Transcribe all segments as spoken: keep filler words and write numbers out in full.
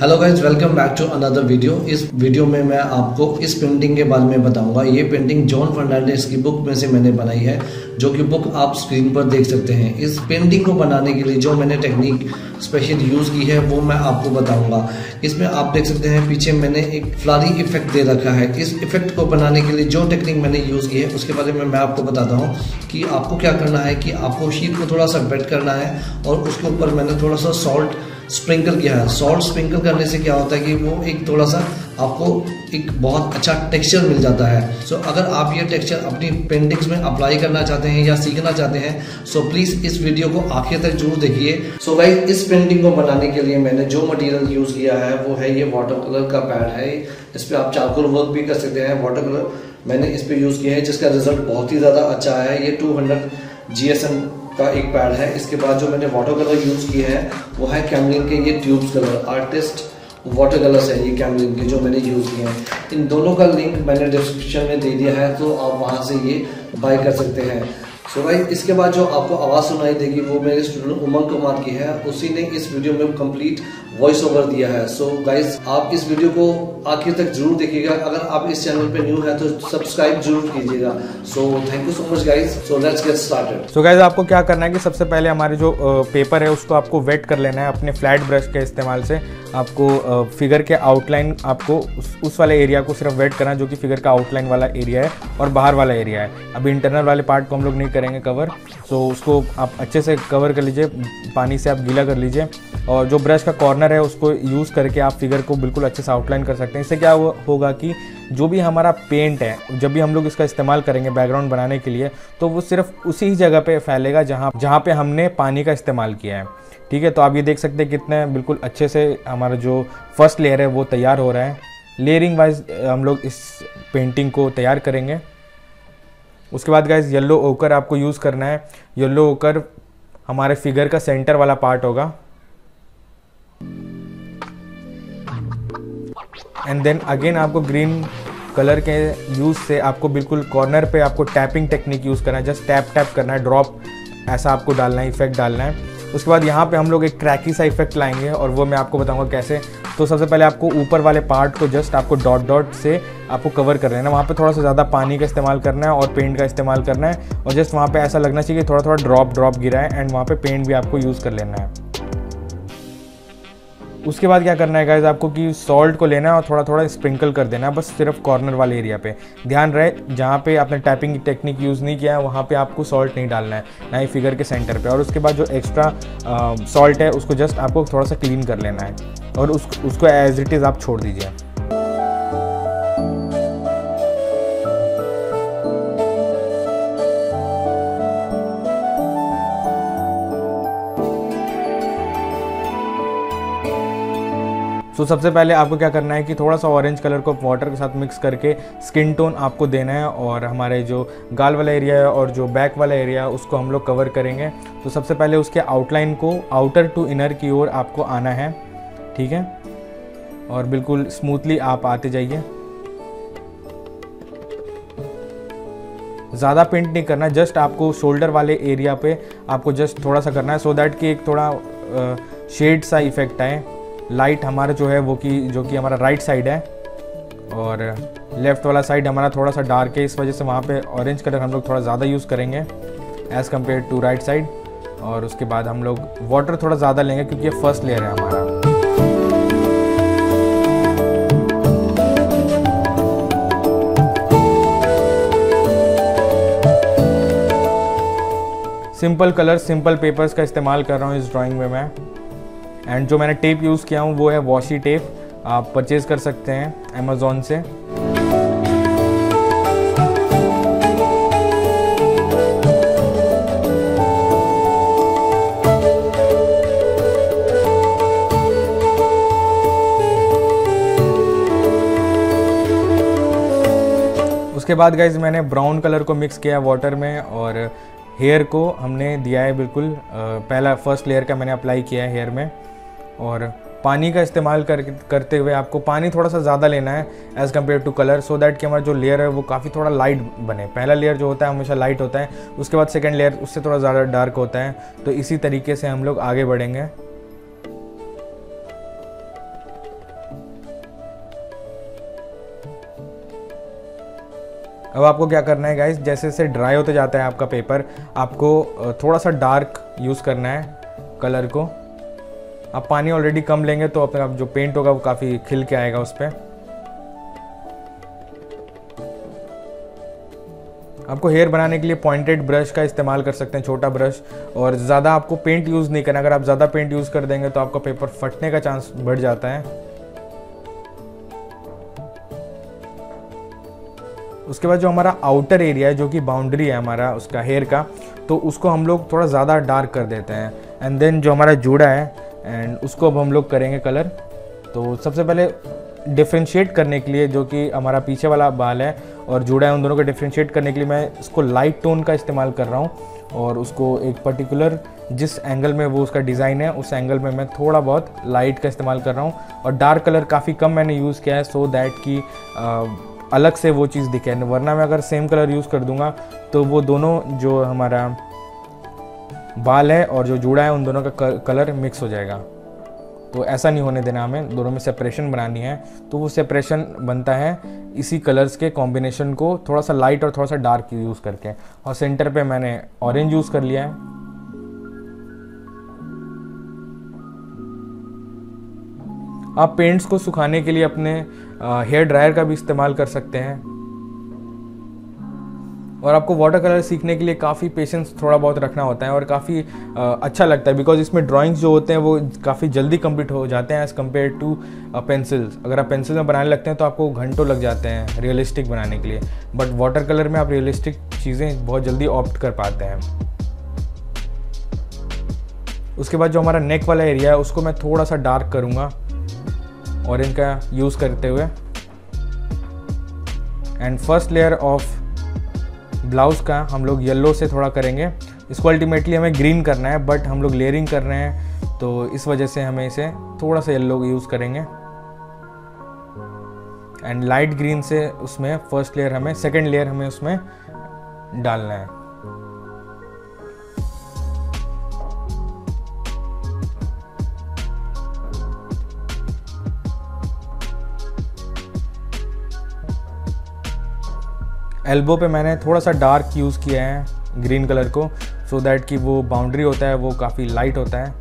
Hello guys welcome back to another video. इस video में मैं आपको इस पेंटिंग के बारे में बताऊंगा। ये पेंटिंग जॉन फर्नांडेस की बुक में से मैंने बनाई है, जो कि बुक आप स्क्रीन पर देख सकते हैं। इस पेंटिंग को बनाने के लिए जो मैंने टेक्निक स्पेशल यूज़ की है वो मैं आपको बताऊंगा। इसमें आप देख सकते हैं पीछे मैंने एक फ्लारी इफेक्ट दे रखा है। इस इफेक्ट को बनाने के लिए जो टेक्निक मैंने यूज़ की है उसके बारे में मैं आपको बताता हूँ कि आपको क्या करना है। कि आपको शीट को थोड़ा सा बेट करना है और उसके ऊपर मैंने थोड़ा सा सॉल्ट स्प्रिंकल किया है। सॉल्ट स्प्रिंकल करने से क्या होता है कि वो एक थोड़ा सा आपको एक बहुत अच्छा टेक्सचर मिल जाता है। सो so, अगर आप ये टेक्सचर अपनी पेंटिंग्स में अप्लाई करना चाहते हैं या सीखना चाहते हैं सो so, प्लीज़ इस वीडियो को आखिर तक जरूर देखिए। सो so, गाइस इस पेंटिंग को बनाने के लिए मैंने जो मटेरियल यूज़ किया है वो है ये वाटर कलर का पैड है। इस पर आप चारकोल वर्क भी कर सकते हैं। वाटर कलर मैंने इस पर यूज़ किया है जिसका रिजल्ट बहुत ही ज़्यादा अच्छा है। ये two hundred G S M का एक पैड है। इसके बाद जो मैंने वाटर कलर यूज़ किए हैं वो है कैमलिन के ये tubes colour artist water colours है। ये कैमलिन के जो मैंने यूज़ किए हैं, इन दोनों का लिंक मैंने डिस्क्रिप्शन में दे दिया है, तो आप वहाँ से ये बाय कर सकते हैं। सो भाई इसके बाद जो आपको आवाज़ सुनाई देगी वो मेरे स्टूडेंट उमंग कुमार की है। उसी ने इस वीडियो में कंप्लीट वॉइस ओवर दिया है। सो so, गाइस आप इस वीडियो को आखिर तक जरूर देखिएगा। अगर आप इस चैनल पे न्यू है तो सब्सक्राइब जरूर कीजिएगा। So thank you so much guys. So let's get started. So guys आपको क्या करना है कि सबसे पहले हमारे जो पेपर है उसको आपको वेट कर लेना है। अपने फ्लैट ब्रश के इस्तेमाल से आपको फिगर के आउटलाइन आपको उस, उस वाले एरिया को सिर्फ वेट करना है जो कि फिगर का आउटलाइन वाला एरिया है और बाहर वाला एरिया है। अभी इंटरनल वाले पार्ट को हम लोग नहीं करेंगे कवर। सो उसको आप अच्छे से कवर कर लीजिए, पानी से आप गीला कर लीजिए और जो ब्रश का कॉर्नर है उसको यूज़ करके आप फिगर को बिल्कुल अच्छे से आउटलाइन कर सकते हैं। इससे क्या होगा कि जो भी हमारा पेंट है जब भी हम लोग इसका इस्तेमाल करेंगे बैकग्राउंड बनाने के लिए तो वो सिर्फ उसी ही जगह पे फैलेगा जहाँ जहाँ पे हमने पानी का इस्तेमाल किया है। ठीक है, तो आप ये देख सकते हैं कितने बिल्कुल अच्छे से हमारा जो फर्स्ट लेयर है वो तैयार हो रहा है। लेयरिंग वाइज हम लोग इस पेंटिंग को तैयार करेंगे। उसके बाद गाइस येलो ओकर आपको यूज़ करना है। येलो ओकर हमारे फिगर का सेंटर वाला पार्ट होगा। एंड देन अगेन आपको ग्रीन कलर के यूज़ से आपको बिल्कुल कॉर्नर पे आपको टैपिंग टेक्निक यूज़ करना है। जस्ट टैप टैप करना है, ड्रॉप ऐसा आपको डालना है, इफेक्ट डालना है। उसके बाद यहाँ पे हम लोग एक क्रैकी सा इफेक्ट लाएंगे और वो मैं आपको बताऊंगा कैसे। तो सबसे पहले आपको ऊपर वाले पार्ट को जस्ट आपको डॉट डॉट से आपको कवर कर लेना है। वहाँ पे थोड़ा सा ज़्यादा पानी का इस्तेमाल करना है और पेंट का इस्तेमाल करना है और जस्ट वहाँ पे ऐसा लगना चाहिए कि थोड़ा थोड़ा ड्रॉप ड्रॉप गिरा है। एंड वहाँ पे पेंट भी आपको यूज़ कर लेना है। उसके बाद क्या करना है गाइस आपको कि सॉल्ट को लेना है और थोड़ा थोड़ा स्प्रिंकल कर देना है, बस सिर्फ कॉर्नर वाले एरिया पे। ध्यान रहे जहाँ पे आपने टैपिंग टेक्निक यूज़ नहीं किया है वहाँ पे आपको सॉल्ट नहीं डालना है, ना ही फिगर के सेंटर पे। और उसके बाद जो एक्स्ट्रा सॉल्ट है उसको जस्ट आपको थोड़ा सा क्लीन कर लेना है और उस, उसको एज इट इज़ आप छोड़ दीजिए। तो सबसे पहले आपको क्या करना है कि थोड़ा सा ऑरेंज कलर को वाटर के साथ मिक्स करके स्किन टोन आपको देना है और हमारे जो गाल वाला एरिया है और जो बैक वाला एरिया है उसको हम लोग कवर करेंगे। तो सबसे पहले उसके आउटलाइन को आउटर टू इनर की ओर आपको आना है। ठीक है, और बिल्कुल स्मूथली आप आते जाइए। ज़्यादा पेंट नहीं करना, जस्ट आपको शोल्डर वाले एरिया पे आपको जस्ट थोड़ा सा करना है सो दैट कि एक थोड़ा शेड सा इफेक्ट आए। लाइट हमारा जो है वो कि जो कि हमारा राइट साइड है और लेफ़्ट वाला साइड हमारा थोड़ा सा डार्क है, इस वजह से वहाँ पे ऑरेंज कलर हम लोग थोड़ा ज़्यादा यूज़ करेंगे as compare to right side. और उसके बाद हम लोग वाटर थोड़ा ज़्यादा लेंगे क्योंकि ये फर्स्ट लेयर है हमारा। सिंपल कलर सिंपल पेपर्स का इस्तेमाल कर रहा हूँ इस ड्राइंग में मैं। एंड जो मैंने टेप यूज़ किया हूँ वो है वॉशी टेप, आप परचेज़ कर सकते हैं अमेज़ॉन से। उसके बाद गाइज मैंने ब्राउन कलर को मिक्स किया वाटर में और हेयर को हमने दिया है बिल्कुल पहला फर्स्ट लेयर का मैंने अप्लाई किया है हेयर में। और पानी का इस्तेमाल कर करते हुए आपको पानी थोड़ा सा ज़्यादा लेना है as compare to colour so that कि हमारा जो लेयर है वो काफ़ी थोड़ा लाइट बने। पहला लेयर जो होता है हमेशा लाइट होता है, उसके बाद सेकंड लेयर उससे थोड़ा ज़्यादा डार्क होता है। तो इसी तरीके से हम लोग आगे बढ़ेंगे। अब आपको क्या करना है गाइस, जैसे जैसे ड्राई होते जाता है आपका पेपर, आपको थोड़ा सा डार्क यूज़ करना है कलर को। आप पानी ऑलरेडी कम लेंगे तो अपना जो पेंट होगा वो काफ़ी खिल के आएगा उस पर। आपको हेयर बनाने के लिए पॉइंटेड ब्रश का इस्तेमाल कर सकते हैं, छोटा ब्रश, और ज़्यादा आपको पेंट यूज़ नहीं करना। अगर आप ज़्यादा पेंट यूज़ कर देंगे तो आपका पेपर फटने का चांस बढ़ जाता है। उसके बाद जो हमारा आउटर एरिया है, जो कि बाउंड्री है हमारा उसका हेयर का, तो उसको हम लोग थोड़ा ज़्यादा डार्क कर देते हैं। एंड देन जो हमारा जूड़ा है एंड उसको अब हम लोग करेंगे कलर। तो सबसे पहले डिफ्रेंशिएट करने के लिए, जो कि हमारा पीछे वाला बाल है और जूड़ा है, उन दोनों को डिफ्रेंशिएट करने के लिए मैं इसको लाइट टोन का इस्तेमाल कर रहा हूँ, और उसको एक पर्टिकुलर जिस एंगल में वो उसका डिज़ाइन है उस एंगल में मैं थोड़ा बहुत लाइट का इस्तेमाल कर रहा हूँ। और डार्क कलर काफ़ी कम मैंने यूज़ किया है, सो दैट कि अलग से वो चीज़ दिखे, वरना मैं अगर सेम कलर यूज़ कर दूँगा तो वो दोनों जो हमारा बाल है और जो जूड़ा है उन दोनों का कलर मिक्स हो जाएगा। तो ऐसा नहीं होने देना, हमें दोनों में सेपरेशन बनानी है। तो वो सेपरेशन बनता है इसी कलर्स के कॉम्बिनेशन को थोड़ा सा लाइट और थोड़ा सा डार्क यूज़ करके। और सेंटर पे मैंने ऑरेंज यूज़ कर लिया है। आप पेंट्स को सुखाने के लिए अपने हेयर ड्रायर का भी इस्तेमाल कर सकते हैं। और आपको वाटर कलर सीखने के लिए काफ़ी पेशेंस थोड़ा बहुत रखना होता है, और काफ़ी अच्छा लगता है बिकॉज इसमें ड्राइंग्स जो होते हैं वो काफ़ी जल्दी कंप्लीट हो जाते हैं एज़ कम्पेयर टू पेंसिल्स। अगर आप पेंसिल में बनाने लगते हैं तो आपको घंटों लग जाते हैं रियलिस्टिक बनाने के लिए, बट वाटर कलर में आप रियलिस्टिक चीज़ें बहुत जल्दी ऑप्ट कर पाते हैं। उसके बाद जो हमारा नेक वाला एरिया है उसको मैं थोड़ा सा डार्क करूँगा ऑरेंज का यूज़ करते हुए। And first layer of blouse का हम लोग येलो से थोड़ा करेंगे। इसको अल्टीमेटली हमें ग्रीन करना है, बट हम लोग लेयरिंग कर रहे हैं तो इस वजह से हमें इसे थोड़ा सा येलो यूज़ करेंगे। एंड लाइट ग्रीन से उसमें फर्स्ट लेयर हमें सेकंड लेयर हमें उसमें डालना है। एल्बो पे मैंने थोड़ा सा डार्क यूज़ किया है ग्रीन कलर को, सो so दैट कि वो बाउंड्री होता है वो काफ़ी लाइट होता है।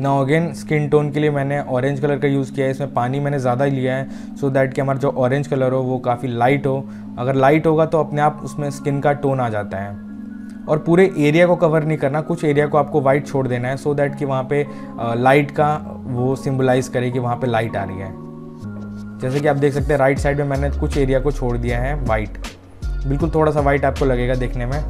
नाउ अगेन स्किन टोन के लिए मैंने ऑरेंज कलर का यूज़ किया है। इसमें पानी मैंने ज़्यादा ही लिया है सो दैट कि हमारा जो ऑरेंज कलर हो वो काफ़ी लाइट हो। अगर लाइट होगा तो अपने आप उसमें स्किन का टोन आ जाता है। और पूरे एरिया को कवर नहीं करना, कुछ एरिया को आपको वाइट छोड़ देना है सो so दैट कि वहाँ पे लाइट का वो सिंबलाइज करे कि वहाँ पे लाइट आ रही है। जैसे कि आप देख सकते हैं राइट साइड में मैंने कुछ एरिया को छोड़ दिया है वाइट, बिल्कुल थोड़ा सा वाइट आपको लगेगा देखने में।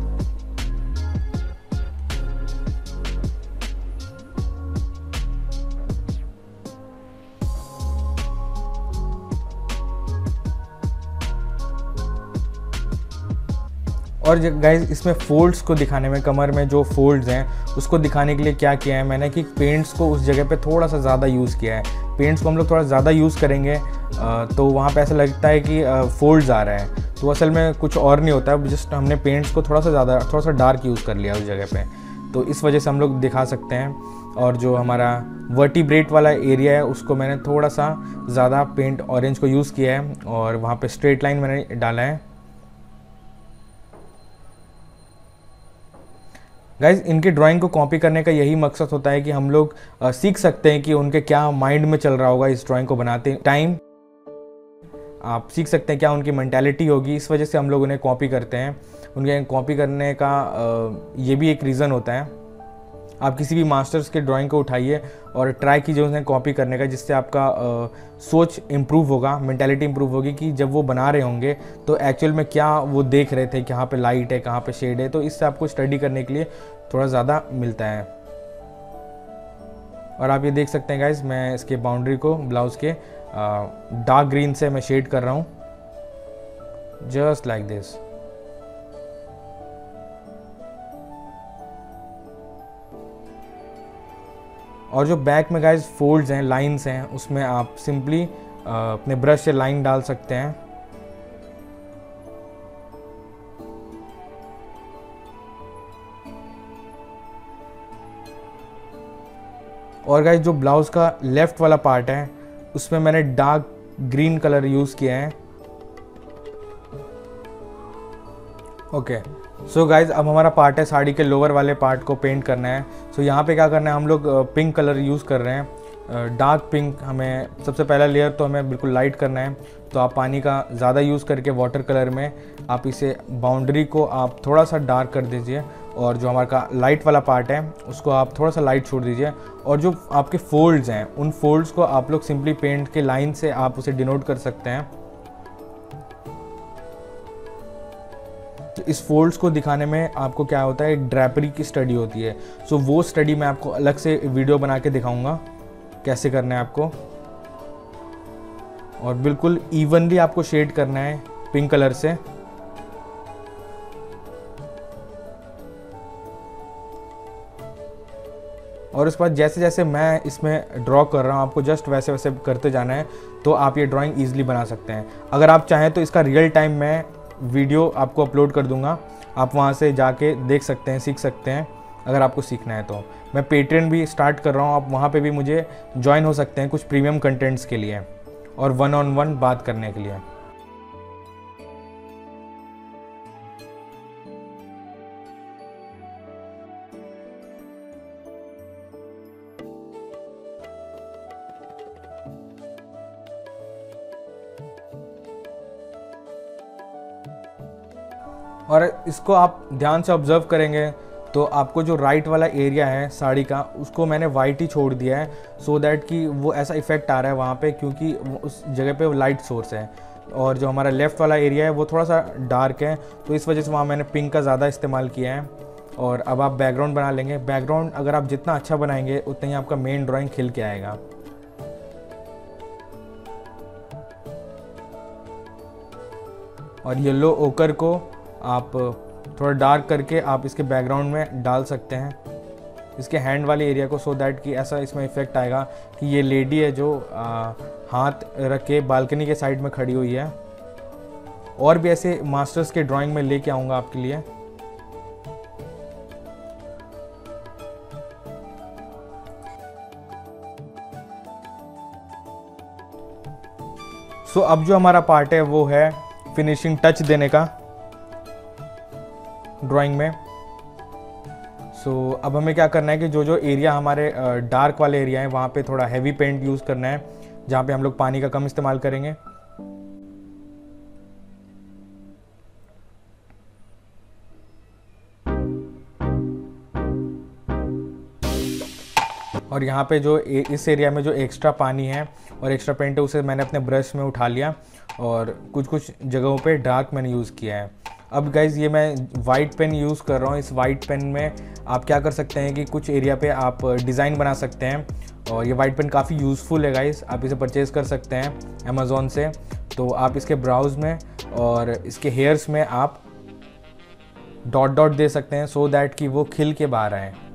और गाइज इसमें फोल्ड्स को दिखाने में, कमर में जो फोल्ड्स हैं उसको दिखाने के लिए क्या किया है मैंने कि पेंट्स को उस जगह पे थोड़ा सा ज़्यादा यूज़ किया है। पेंट्स को हम लोग थोड़ा ज़्यादा यूज़ करेंगे तो वहाँ पे ऐसा लगता है कि फोल्ड्स आ रहा है, तो असल में कुछ और नहीं होता है, जस्ट हमने पेंट्स को थोड़ा सा ज़्यादा थोड़ा सा डार्क यूज़ कर लिया उस जगह पर, तो इस वजह से हम लोग दिखा सकते हैं। और जो हमारा वर्टिब्रेट वाला एरिया है उसको मैंने थोड़ा सा ज़्यादा पेंट ऑरेंज को यूज़ किया है, और वहाँ पर स्ट्रेट लाइन मैंने डाला है। गाइज़ इनके ड्राइंग को कॉपी करने का यही मकसद होता है कि हम लोग आ, सीख सकते हैं कि उनके क्या माइंड में चल रहा होगा इस ड्राइंग को बनाते टाइम। आप सीख सकते हैं क्या उनकी मेंटालिटी होगी, इस वजह से हम लोग उन्हें कॉपी करते हैं। उनके कॉपी करने का आ, ये भी एक रीज़न होता है। आप किसी भी मास्टर्स के ड्राइंग को उठाइए और ट्राई कीजिए उन्हें कॉपी करने का, जिससे आपका आ, सोच इम्प्रूव होगा, मेंटालिटी इम्प्रूव होगी कि जब वो बना रहे होंगे तो एक्चुअल में क्या वो देख रहे थे, कहाँ पे लाइट है कहाँ पे शेड है। तो इससे आपको स्टडी करने के लिए थोड़ा ज़्यादा मिलता है। और आप ये देख सकते हैं गाइज, मैं इसके बाउंड्री को ब्लाउज़ के डार्क ग्रीन से मैं शेड कर रहा हूँ, जस्ट लाइक दिस। और जो बैक में गाइज फोल्ड्स हैं, लाइंस हैं, उसमें आप सिंपली अपने ब्रश से लाइन डाल सकते हैं। और गाइस जो ब्लाउज़ का लेफ़्ट वाला पार्ट है उसमें मैंने डार्क ग्रीन कलर यूज़ किया है। ओके सो गाइज अब हमारा पार्ट है साड़ी के लोअर वाले पार्ट को पेंट करना है। सो so, यहाँ पे क्या करना है, हम लोग पिंक कलर यूज़ कर रहे हैं, डार्क पिंक। हमें सबसे पहला लेयर तो हमें बिल्कुल लाइट करना है, तो आप पानी का ज़्यादा यूज़ करके वाटर कलर में आप इसे बाउंड्री को आप थोड़ा सा डार्क कर दीजिए और जो हमारा लाइट वाला पार्ट है उसको आप थोड़ा सा लाइट छोड़ दीजिए। और जो आपके फोल्ड्स हैं उन फोल्ड्स को आप लोग सिंपली पेंट के लाइन से आप उसे डिनोट कर सकते हैं। इस फोल्ड्स को दिखाने में आपको क्या होता है, एक ड्रैपरी की स्टडी होती है। सो वो स्टडी मैं आपको अलग से वीडियो बना के दिखाऊंगा कैसे करना है आपको। और बिल्कुल इवनली आपको शेड करना है पिंक कलर से। और उसके बाद जैसे जैसे मैं इसमें ड्रॉ कर रहा हूँ आपको जस्ट वैसे वैसे करते जाना है, तो आप ये ड्राइंग ईजिली बना सकते हैं। अगर आप चाहें तो इसका रियल टाइम मैं वीडियो आपको अपलोड कर दूंगा, आप वहां से जाके देख सकते हैं, सीख सकते हैं अगर आपको सीखना है तो। मैं पेट्रियन भी स्टार्ट कर रहा हूं, आप वहां पे भी मुझे ज्वाइन हो सकते हैं कुछ प्रीमियम कंटेंट्स के लिए और वन ऑन वन बात करने के लिए। और इसको आप ध्यान से ऑब्जर्व करेंगे तो आपको जो राइट वाला एरिया है साड़ी का उसको मैंने वाइट ही छोड़ दिया है, सो so दैट कि वो ऐसा इफेक्ट आ रहा है वहाँ पे, क्योंकि उस जगह पे लाइट सोर्स है। और जो हमारा लेफ़्ट वाला एरिया है वो थोड़ा सा डार्क है, तो इस वजह से वहाँ मैंने पिंक का ज़्यादा इस्तेमाल किया है। और अब आप बैकग्राउंड बना लेंगे। बैकग्राउंड अगर आप जितना अच्छा बनाएंगे उतना ही आपका मेन ड्राॅइंग खिल के आएगा। और येलो ओकर को आप थोड़ा डार्क करके आप इसके बैकग्राउंड में डाल सकते हैं, इसके हैंड वाले एरिया को, सो दैट कि ऐसा इसमें इफ़ेक्ट आएगा कि ये लेडी है जो आ, हाथ रख के बालकनी के साइड में खड़ी हुई है। और भी ऐसे मास्टर्स के ड्राइंग में लेके आऊँगा आपके लिए। सो so, अब जो हमारा पार्ट है वो है फिनिशिंग टच देने का ड्राइंग में। सो so, अब हमें क्या करना है कि जो जो एरिया हमारे डार्क वाले एरिया हैं वहाँ पे थोड़ा हैवी पेंट यूज़ करना है, जहाँ पे हम लोग पानी का कम इस्तेमाल करेंगे। और यहाँ पे जो ए, इस एरिया में जो एक्स्ट्रा पानी है और एक्स्ट्रा पेंट है उसे मैंने अपने ब्रश में उठा लिया और कुछ कुछ जगहों पे डार्क मैंने यूज़ किया है। अब गाइज़ ये मैं वाइट पेन यूज़ कर रहा हूँ। इस वाइट पेन में आप क्या कर सकते हैं कि कुछ एरिया पे आप डिज़ाइन बना सकते हैं, और ये वाइट पेन काफ़ी यूज़फुल है गाइज़। आप इसे परचेज़ कर सकते हैं अमेज़ॉन से। तो आप इसके ब्राउज़ में और इसके हेयर्स में आप डॉट डॉट दे सकते हैं, सो दैट कि वो खिल के बाहर आएँ।